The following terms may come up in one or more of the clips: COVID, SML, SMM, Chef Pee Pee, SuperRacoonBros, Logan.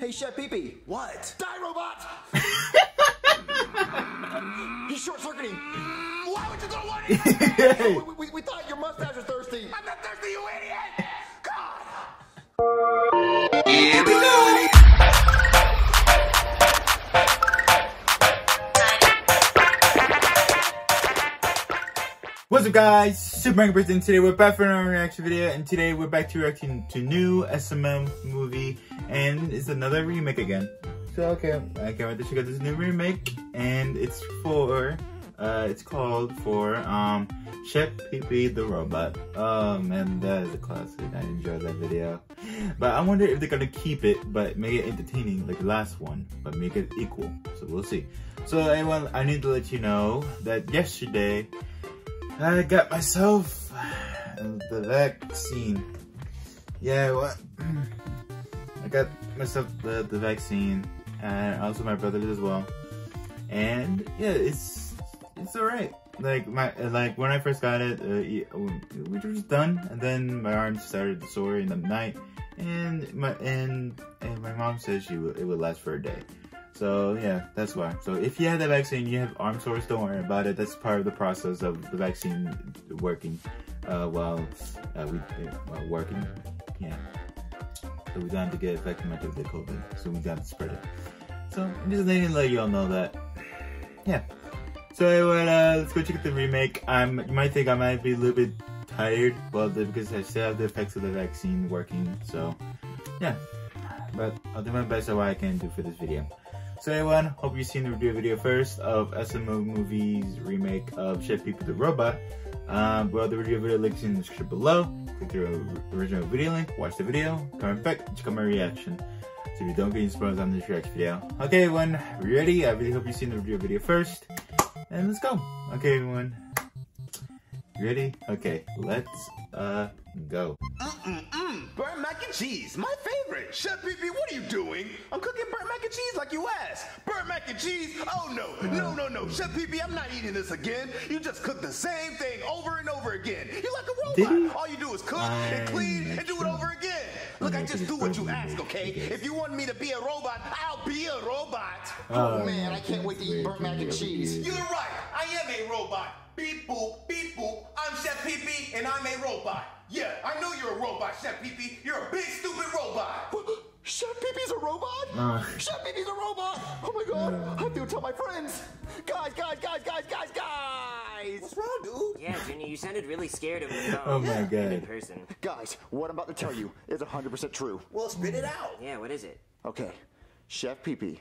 Hey, Chef Pee Pee. What? Die, robot! He's short-circuiting. Why would you throw one in? We thought your mustache was thirsty. I'm not thirsty, you idiot! God! Here we go! What's up, guys? SuperRacoonBros, and today we're back for another reaction video, and today we're back to reacting to new SMM movie, and it's another remake again. So okay, I can't wait to check out this new remake, and it's for it's called Chef Pee Pee the Robot. Oh man, that is a classic. I enjoyed that video, but I wonder if they're gonna keep it but make it entertaining like the last one, but make it equal. So we'll see. So everyone, I need to let you know that yesterday I got myself the vaccine. Yeah, what? I got myself the vaccine, and also my brother did as well. And yeah, it's alright. Like when I first got it, we were just done, and then my arm started to sore in the night, and my mom said it would last for a day. So yeah, that's why. So if you have the vaccine, you have arm sores, don't worry about it. That's part of the process of the vaccine working while working. Yeah. So we don't have to get affected by the COVID, so we don't have to spread it. So I'm just letting you all know that. Yeah. So anyway, let's go check out the remake. You might think I might be a little bit tired, well, because I still have the effects of the vaccine working, so yeah. But I'll do my best at what I can do for this video. So everyone, hope you've seen the review video first of SML Movie's remake of Chef Pee Pee the Robot. Well, the review video link's in the description below. Click the original video link, watch the video, comment back, check out my reaction. So if you don't get inspired on this reaction video. Okay everyone, are you ready? I really hope you've seen the review video first. And let's go. Okay everyone. You ready? Okay, let's go. Burnt mac and cheese, my favorite. Chef Pee Pee, what are you doing? I'm cooking burnt mac and cheese like you asked. Burnt mac and cheese? Oh no, no, no, no. Chef Pee Pee, I'm not eating this again. You just cook the same thing over and over again. You're like a robot. All you do is cook and clean and do it over again. Look, I just do what you ask, okay? If you want me to be a robot, I'll be a robot. Oh man, I can't wait to eat burnt mac and cheese. You're right, I am a robot. Beep boop, beep boop. I'm Chef Pee Pee and I'm a robot. Yeah, I know you're a robot, Chef Pee Pee. You're a big stupid robot. Chef Pee Pee's a robot? Chef Pee Pee's a robot? Oh my god, I have to tell my friends. Guys. What's wrong, dude? Yeah, Junior, you sounded really scared of the phone. Oh my god. In person. Guys, what I'm about to tell you is 100% true. Well, spit it out. Yeah, what is it? Okay, Chef Pee Pee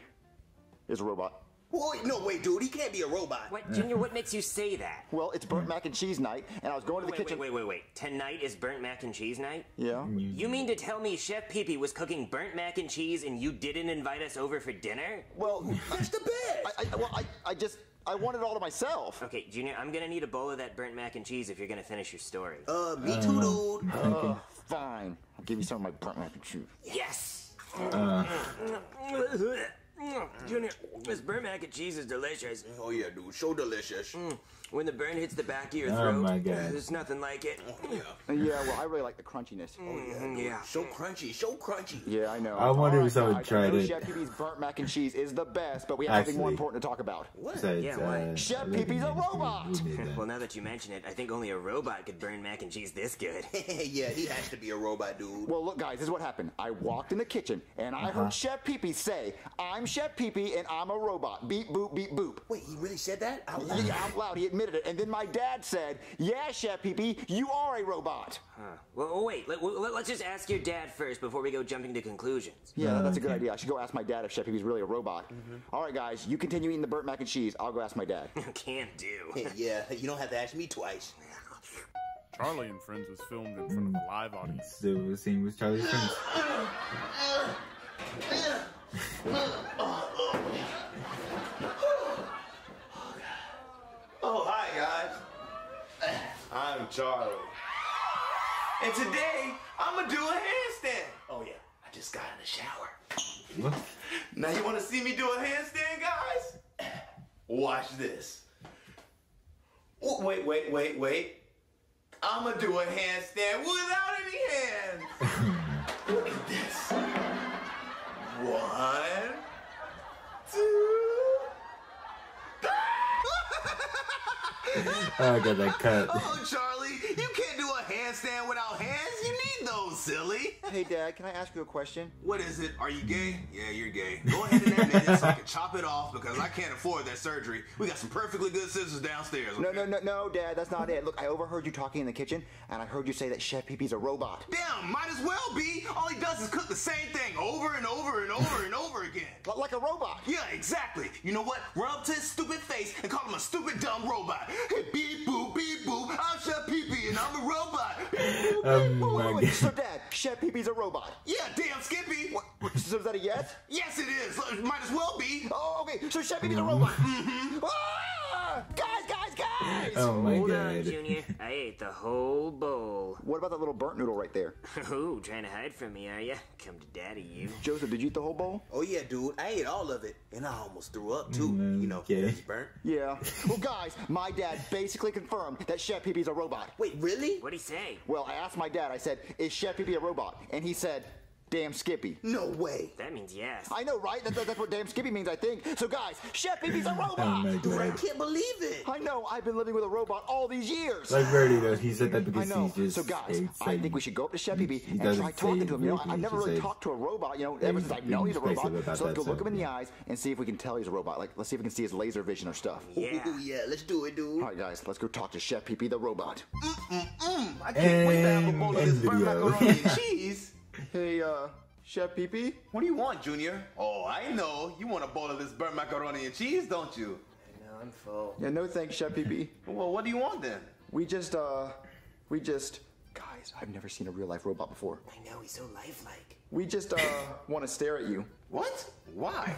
is a robot. Wait, no, wait, dude, he can't be a robot. What, Junior, what makes you say that? Well, it's burnt mac and cheese night, and I was going to the kitchen... Wait. Tonight is burnt mac and cheese night? Yeah. You mean to tell me Chef Pee Pee was cooking burnt mac and cheese and you didn't invite us over for dinner? Well, that's the best. I want it all to myself. Okay, Junior, I'm gonna need a bowl of that burnt mac and cheese if you're gonna finish your story. Me too, dude. Fine. I'll give you some of my burnt mac and cheese. Yes! Junior, this burnt mac and cheese is delicious. Oh yeah, dude, so delicious. When the burn hits the back of your throat, oh my god, there's nothing like it. Yeah, well, I really like the crunchiness. Oh yeah, yeah, so crunchy, so crunchy. Yeah, I know. I wonder if someone tried it. Chef Pee Pee's burnt mac and cheese is the best, but we have something more important to talk about. What? Yeah, why? Chef Pee Pee's a robot. Well, now that you mention it, I think only a robot could burn mac and cheese this good. Yeah, he has to be a robot, dude. Well, look, guys, this is what happened. I walked in the kitchen and I heard Chef Pee Pee say, "I'm Chef Pee Pee and I'm a robot. Beep boop, beep boop." Wait, he really said that out loud? Yeah, out loud. He admitted it, and then my dad said, "Yeah, Chef Pee Pee, you are a robot." Well, wait. Let's just ask your dad first before we go jumping to conclusions. Yeah, that's a good idea. I should go ask my dad if Chef Pee Pee's really a robot. All right, guys, you continue eating the burnt mac and cheese. I'll go ask my dad. Can't do. Yeah, you don't have to ask me twice. Charlie and Friends was filmed in front of a live audience. So the scene was Charlie and Friends. I'm Charlie. And today, I'm gonna do a handstand. Oh yeah, I just got in the shower. What? Now you wanna see me do a handstand, guys? Watch this. Oh, wait. I'm gonna do a handstand without any hands. Look at this. I got that cut. Oh, Charlie, you can't do a handstand without hands. You need those, silly. Hey, Dad, can I ask you a question? What is it? Are you gay? Yeah, you're gay. Go ahead and admit it so I can chop it off because I can't afford that surgery. We got some perfectly good scissors downstairs. Okay? No, Dad, that's not it. Look, I overheard you talking in the kitchen, and I heard you say that Chef Pee Pee's a robot. Damn, might as well be. All he does is cook the same thing over and over and over and over again. Like a robot. Yeah, exactly. You know what? Rub to his stupid face and call him a stupid, dumb robot. Hey, beep, boo, I'm Chef Pee Pee, and I'm a robot. Oh my God. So, Dad, Chef Pee Pee's a robot. Yeah, damn, Skippy. What? So is that a yes? Yes, it is. Might as well be. Oh, okay. So Chef Pee Pee's a robot. Mm-hmm. Ah! Guys. Hold on, Junior. I ate the whole bowl. What about that little burnt noodle right there? Ooh, trying to hide from me, are ya? Come to daddy, you. Joseph, did you eat the whole bowl? Oh, yeah, dude. I ate all of it, and I almost threw up, too. You know, it's burnt. Yeah. Well, guys, my dad basically confirmed that Chef Pee Pee's a robot. Wait, really? What'd he say? Well, I asked my dad. I said, is Chef Pee Pee a robot? And he said... Damn Skippy. No way. That means yes. I know, right? That's what damn Skippy means, I think. So, guys, Chef Pee Pee's a robot. Oh, I can't believe it. I know. I've been living with a robot all these years. Like Verdi does. He said that because he's just... So, guys, I think we should go up to Chef Pee Pee and try talking to him. You know, I've never really talked to a robot, you know, ever since I know he's a robot. So let's go look him in the eyes and see if we can tell he's a robot. Like, let's see if we can see his laser vision or stuff. Yeah. Ooh, yeah, let's do it, dude. All right, guys, let's go talk to Chef Pee Pee the robot. I can't wait to have a bowl of this burnt macaroni and cheese. Hey, Chef Pee Pee? What do you want, Junior? Oh, I know. You want a bowl of this burnt macaroni and cheese, don't you? No, I'm full. Yeah, no thanks, Chef Pee Pee. Well, what do you want then? Guys, I've never seen a real-life robot before. I know, he's so lifelike. We just, want to stare at you. What? Why?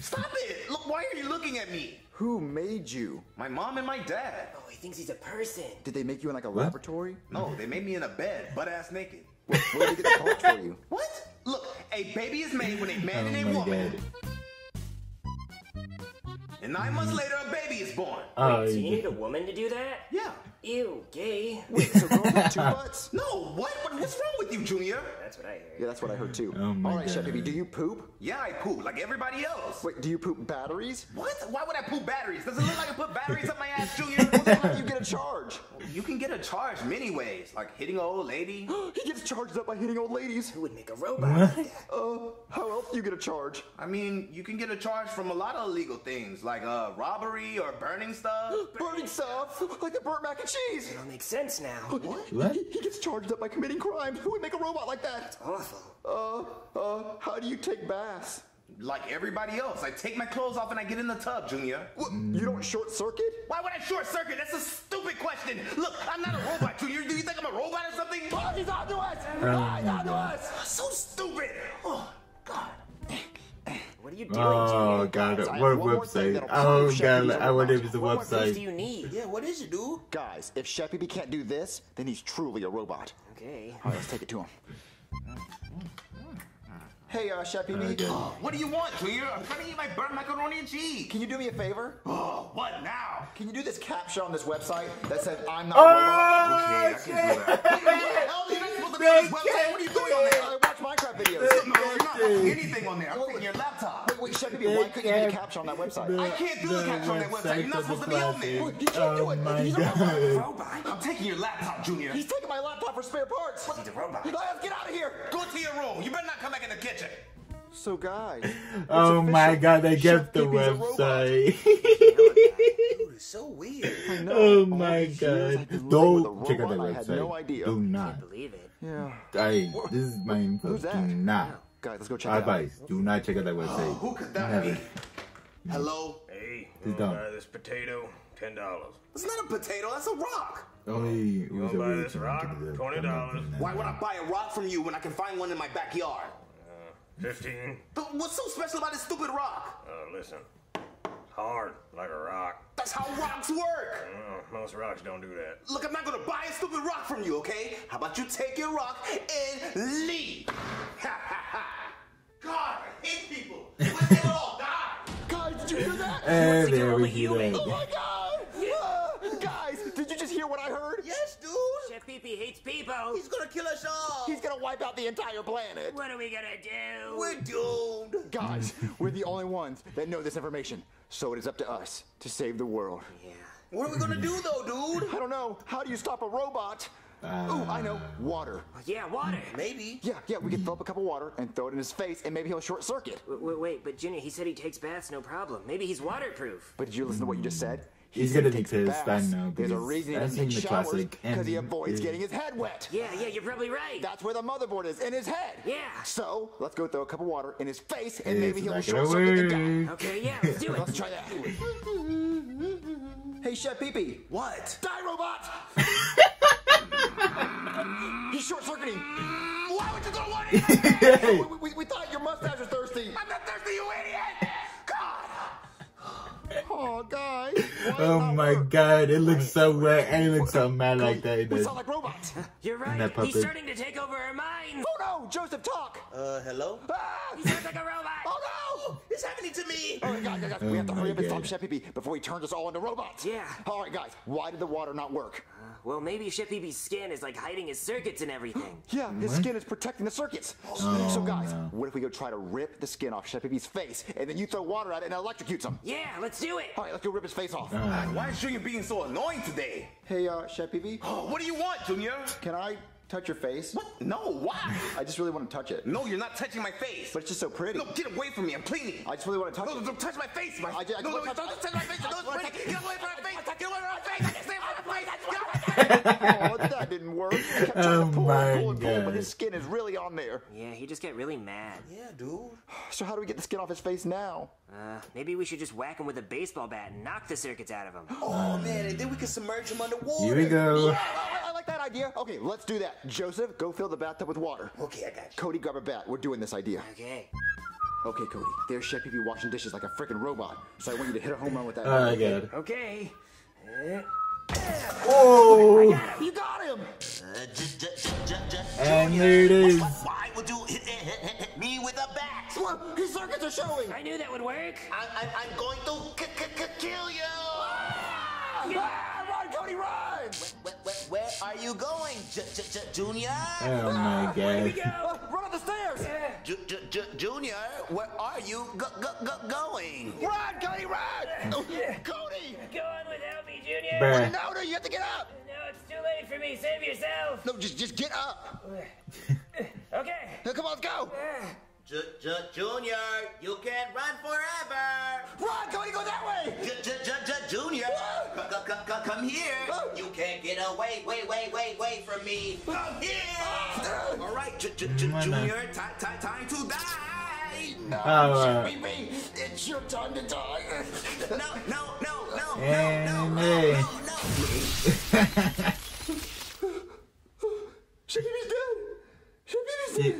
Stop it! Look, why are you looking at me? Who made you? My mom and my dad. Oh, he thinks he's a person. Did they make you in, like, a laboratory? No, they made me in a bed, butt-ass naked. Wait, where did they get the parts for you? What? Look, a baby is made when a man and a woman. And 9 months later, a baby is born. Wait, so you need a woman to do that? Yeah. Ew, gay. Wait, so girl with two butts? No, what? What's wrong with you, Junior? That's what I heard. Yeah, that's what I heard, too. All right, Chef Pee Pee, do you poop? Yeah, I poop, like everybody else. Wait, do you poop batteries? What? Why would I poop batteries? Does it look like I put batteries up my ass, Junior? How do you get a charge? Well, you can get a charge many ways, like hitting an old lady. He gets charged up by hitting old ladies. Who would make a robot? How else do you get a charge? I mean, you can get a charge from a lot of illegal things, like robbery or burning stuff. Burning stuff? Like the burnt mac and cheese. Jeez. It all makes sense now. What? He gets charged up by committing crimes. Who would make a robot like that? That's awful. How do you take baths? Like everybody else, I take my clothes off and I get in the tub, Junior. What? You don't short circuit? Why would I short circuit? That's a stupid question. Look, I'm not a robot, Junior. Do you think I'm a robot or something? Oh, he's on to us! He's on to us! So stupid! Oh, God. What are you doing, Junior? God, what a website. Oh, God, I wonder if it's a website. What more do you need? Yeah, what is it, dude? Guys, if Chef Pee Pee can't do this, then he's truly a robot. Okay. All right, let's take it to him. Hey, Chef Pee Pee. What do you want, Junior? I'm trying to eat my burnt macaroni and cheese. Can you do me a favor? Oh, what now? Can you do this caption on this website that says, I'm not a robot? Okay, I can do that. What the hell are you supposed to do on this website? What are you doing on there? I watch Minecraft videos. No, you're not watching anything on there. I'm taking your laptop. Wait, Chef Pee Pee, why couldn't you do the caption on that website? I can't do the caption on that website. You're not supposed to be on there. You can't do it. He's a robot. I'm taking your laptop, Junior. He's taking my laptop for spare parts. He's a robot. Get out of here. Go to your room. You better not come back in the kitchen. So, guys. Oh, my God. They get the website. It's so weird. Oh, my God. Don't check out that website. I had no idea. Do not. I can't believe it. Yeah. This is my info. Who's that? Do not. Guys, let's go check advice. Do not check out that website. Who could that be? Hello? Hey, you want to buy this potato? $10. It's not a potato, that's a rock. You want to buy this rock? $20. Why would I buy a rock from you when I can find one in my backyard? 15. But what's so special about this stupid rock? Listen. Hard, like a rock. That's how rocks work! Most rocks don't do that. Look, I'm not gonna buy a stupid rock from you, okay? How about you take your rock and leave? God, I hate people! Let them all die! God, did you hear that? And there we go. Oh my God! Guys, did you just hear what I heard? Yes, dude! Chef Pee Pee hates people! He's gonna kill us all. He's gonna wipe out the entire planet. What are we gonna do? We're doomed. Guys, we're the only ones that know this information, so it is up to us to save the world. Yeah. What are we gonna do though, dude? I don't know. How do you stop a robot? Oh, I know. Water. Yeah, water. Maybe. Yeah, we can fill up a cup of water and throw it in his face, and maybe he'll short circuit. Wait, but Junior, he said he takes baths, no problem. Maybe he's waterproof. But did you listen to what you just said? He's gonna take baths. I know. There's a reason he doesn't take showers, because he avoids getting his head wet. Yeah, you're probably right. That's where the motherboard is, in his head. Yeah. So, let's go throw a cup of water in his face, and maybe he'll short circuit and die. Okay, yeah, let's do it. Let's try that. Hey, Chef Pee Pee. What? Die, robot! He's short-circuiting. Why would you throw one in your face? We thought your mustache was thirsty. I'm not thirsty, you idiot! God! Oh, guys. Oh, my God. It looks so wet, and it looks so mad like that. We sound like robots. You're right. He's starting to take over our minds. Oh, no. Joseph, talk. Hello? Ah! He sounds like a robot. Oh, no. It's happening to me. Oh, my God. Oh, we have to hurry up and stop Chef Pee Pee before he turns us all into robots. Yeah. All right, guys. Why did the water not work? Well, maybe Chef Pee Pee's skin is like hiding his circuits and everything. Yeah, his skin is protecting the circuits. Oh, so, guys, what if we go try to rip the skin off Chef Pee Pee's face, and then you throw water at it and it electrocutes him? Yeah, let's do it. All right, let's go rip his face off. Why is Junior being so annoying today? Hey, Chef Pee Pee. Oh, what do you want, Junior? Can I touch your face? What? No, why? I just really want to touch it. No, you're not touching my face. But it's just so pretty. No, get away from me. I'm pleading. I just really want to touch it. No, don't touch my face. Don't touch my face. Get away from my face. Get away from my face. Oh, that didn't work. Oh, my God. But his skin is really on there. Yeah, he just got really mad. Yeah, dude. So how do we get the skin off his face now? Maybe we should just whack him with a baseball bat and knock the circuits out of him. Oh, man, and then we can submerge him underwater. Here we go. Yeah, I like that idea. Okay, let's do that. Joseph, go fill the bathtub with water. Okay, I got you. Cody, grab a bat. We're doing this idea. Okay. Okay, Cody, there's Chef Pee Pee washing dishes like a freaking robot. So I want you to hit a home run with that. Oh, I got it. Okay. Oh! I got him. You got him! And there it is. Why would you hit me with a bat? What? His circuits are showing. I knew that would work. I'm going to kill you. Run, Cody, run! Where are you going, Junior? Oh my God! Where do we go? Run up the stairs! Yeah. Junior, where are you going? Run, Cody, run! Yeah. Cody! Go on without me, Junior! Bruh. No, you have to get up! No, it's too late for me. Save yourself! No, just get up! Okay. No, come on, let's go! Junior, you can't run forever! Run, Cody, go that way! Junior, come here! You can't get away, wait from me! Come here! All right, Junior, time to die! No, Chef Pee Pee, it's your time to die! No! Chef Pee Pee's dead! Chef Pee Pee's dead!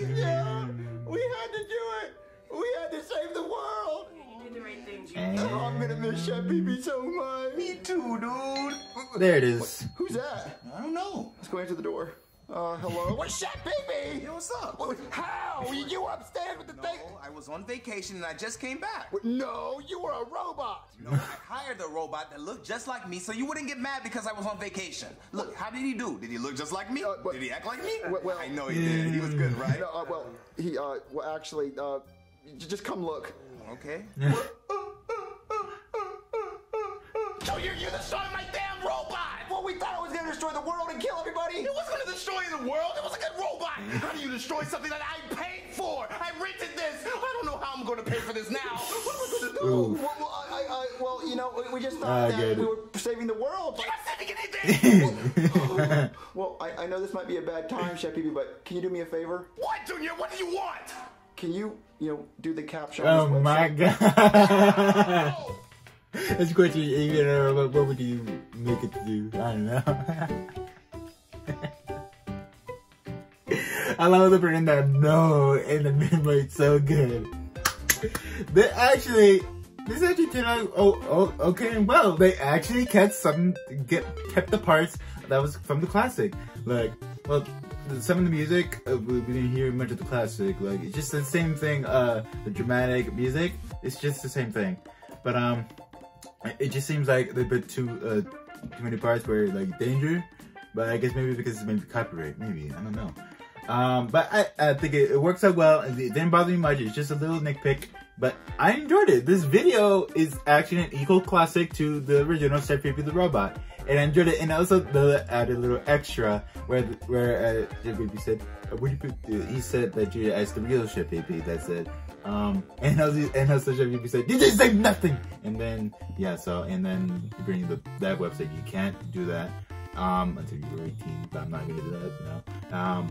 Yeah, we had to do it. We had to save the world. You did the right thing, Junior. Oh, I'm gonna miss Chef Pee Pee so much. Me too, dude. There it is. What? Who's that? I don't know. Let's go answer the door. Hello? What's Chef Pee Pee? Yo, what's up? What? How? You upstairs with the thing? No, I was on vacation and I just came back. What? No, you were a robot. No, I hired a robot that looked just like me so you wouldn't get mad because I was on vacation. Look, how did he do? Did he look just like me? Did he act like me? Well, I know he did. He was good, right? No, well, he, well, actually, just come look. Okay. So you're the son of my damn robot! Well, we thought it was gonna destroy the world and kill everybody! It wasn't gonna destroy the world! It was a good robot! How do you destroy something that I paid for? I rented this! I don't know how I'm gonna pay for this now! What am I gonna do? Well, you know, we just thought that we were saving the world! You're not saving anything! Well, I know this might be a bad time, Chef Pee Pee, but can you do me a favor? What, Junior? What do you want? Can you do the caption? Oh my God! That's a question, you know, what would you make it do? I don't know. I love the brand that no in the middle, it's so good. They actually, this actually turned out okay and well. They actually kept kept the parts that was from the classic. Like, well, some of the music, we didn't hear much of the classic. Like, it's just the same thing, the dramatic music, it's just the same thing. But it just seems like they've been too many parts where like danger. But I guess maybe because it's maybe copyright, maybe, I don't know. But I think it works out well. It didn't bother me much. It's just a little nitpick, but I enjoyed it. This video is actually an equal classic to the original Chef Pee Pee the Robot, and I enjoyed it. And also the added little extra where Chef Pee Pee said, he said that you asked the real Chef Pee Pee that said, and also Chef Pee Pee said, you didn't say nothing. And then yeah, so and then you bring that website. You can't do that until you're 18, but I'm not gonna do that now.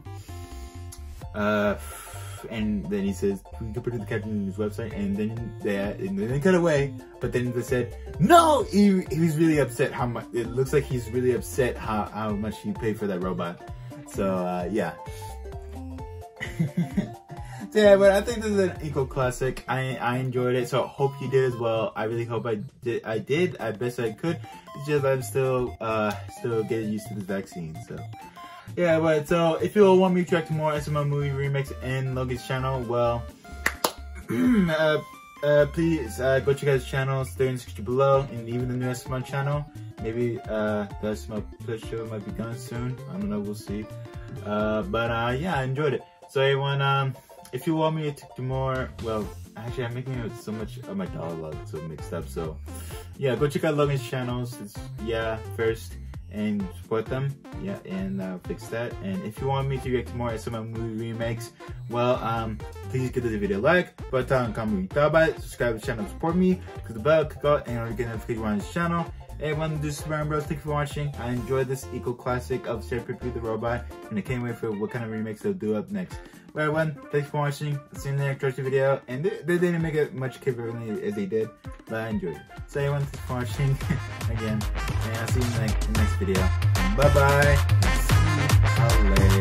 And then he says, we can put the caption in his website, and then cut away. But then they said, no, he was really upset how much, it looks like he's really upset how much he paid for that robot. So, yeah. So yeah, but I think this is an eco classic. I enjoyed it, so I hope you did as well. I really hope I did, I best I could. It's just I'm still getting used to this vaccine, so. Yeah, but so if you all want me to react to more SML movie remakes and Logan's channel, well, please go check out his channels. They're in the description below, and even the new SML channel. Maybe the SML Plus show might be gone soon. I don't know, we'll see. But yeah, I enjoyed it. So everyone, if you want me to do more, well, actually I'm making it so much of my dialogue so mixed up. So yeah, go check out Logan's channels. It's, yeah, first. And support them, yeah, and fix that. And if you want me to react to more SMM movie remakes, well, please give this video a like, but comment what you thought about it, subscribe to the channel to support me, click the bell, click out, and you'll get notifications on this channel. Everyone, this is SuperRacoonBros, thank you for watching. I enjoyed this eco classic of Chef Pee Pee the Robot, and I can't wait for what kind of remakes they'll do up next. Well, everyone, thanks for watching. I'll see you in the next video. And they didn't make it much capability as they did, but I enjoyed it. So everyone, thanks for watching again, and I'll see you in the next video. Bye bye. See you later.